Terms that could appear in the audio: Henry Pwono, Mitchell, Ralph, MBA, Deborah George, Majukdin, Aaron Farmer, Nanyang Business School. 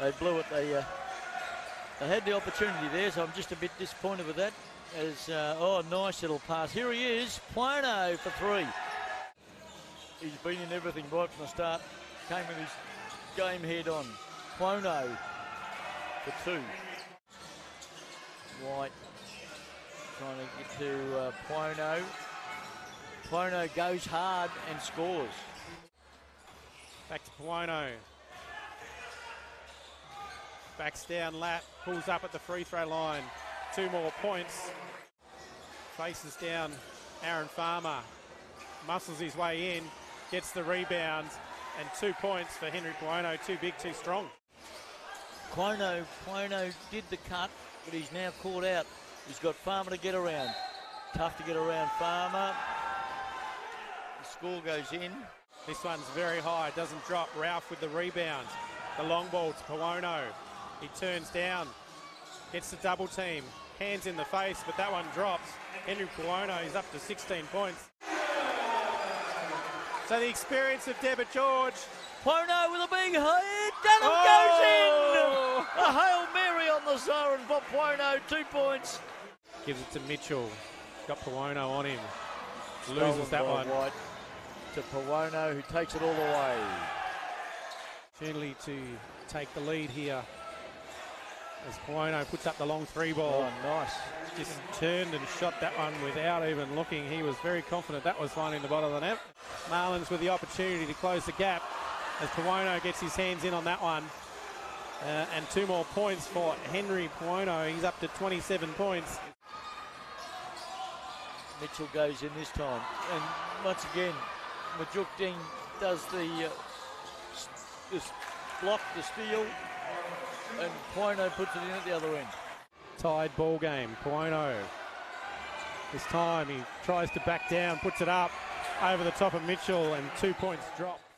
They blew it. They had the opportunity there, so I'm just a bit disappointed with that. As oh, nice little pass. Here he is, Pwono for three. He's been in everything right from the start. Came with his game head on. Pwono for two. White trying to get to Pwono. Pwono goes hard and scores. Back to Pwono. Backs down lap, pulls up at the free throw line. 2 more points. Faces down Aaron Farmer. Muscles his way in, gets the rebound, and 2 points for Henry Pwono. Too big, too strong. Pwono did the cut, but he's now caught out. He's got Farmer to get around. Tough to get around Farmer. The score goes in. This one's very high, doesn't drop. Ralph with the rebound. The long ball to Pwono. He turns down, gets the double team, hands in the face, but that one drops. Henry Pwono is up to 16 points. So the experience of Deborah George. Pwono with a big hit, Dunham goes in! A Hail Mary on the siren for Pwono, 2 points. Gives it to Mitchell, got Pwono on him, loses that one. White to Pwono, who takes it all away. Opportunity to take the lead here. As Pwono puts up the long 3 ball. Oh, nice. Just turned and shot that one without even looking. He was very confident that was finding the bottom of the net. Marlins with the opportunity to close the gap as Pwono gets his hands in on that one. And 2 more points for Henry Pwono. He's up to 27 points. Mitchell goes in this time. And once again, Majukdin does the block, the steal. And Pwono puts it in at the other end. Tied ball game, Pwono. This time he tries to back down, puts it up over the top of Mitchell, and 2 points drop.